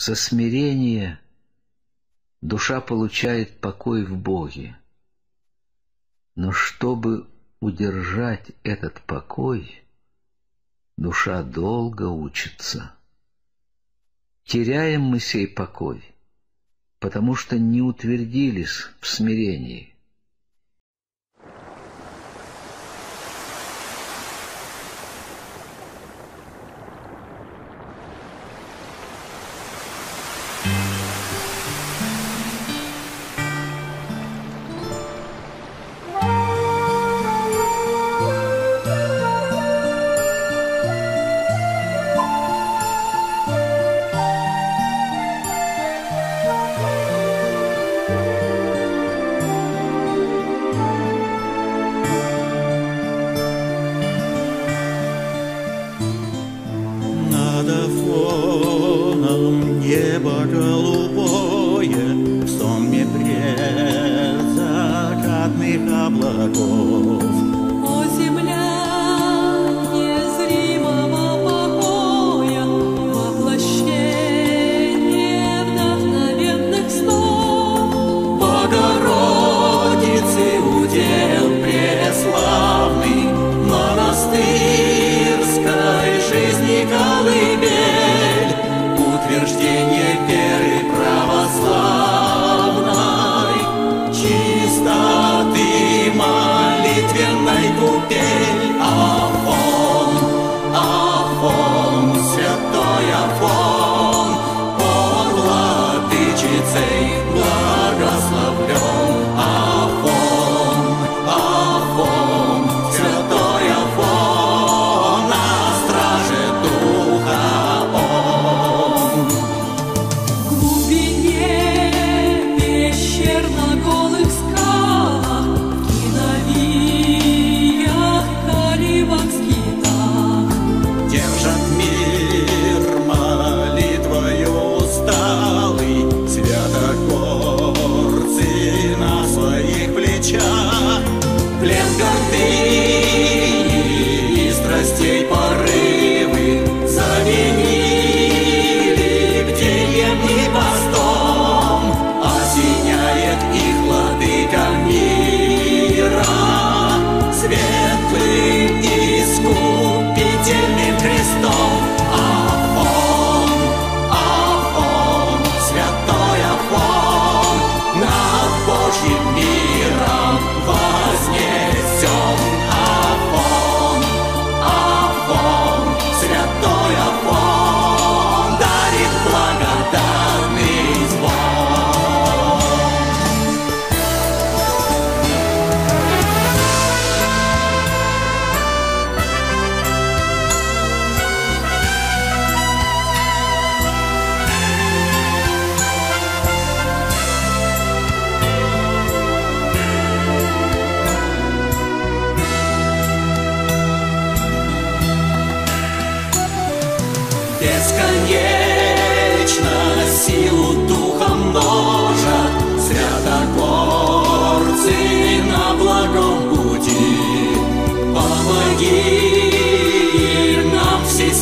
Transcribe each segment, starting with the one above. со смирения душа получает покой в Боге. Но чтобы удержать этот покой, душа долго учится. Теряем мы сей покой, потому что не утвердились в смирении.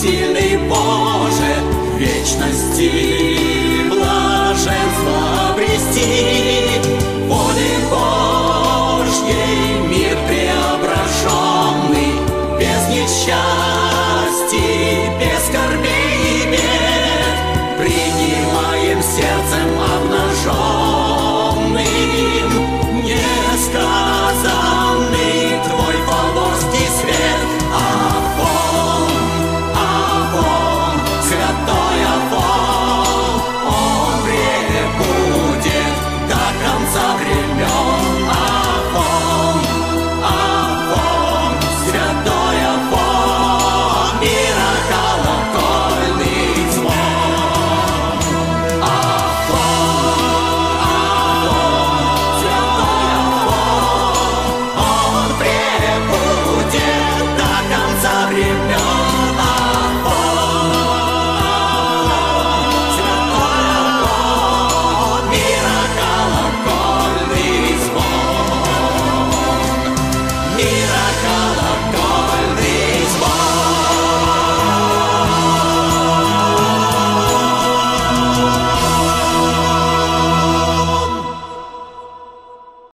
Сильный Боже, вечности.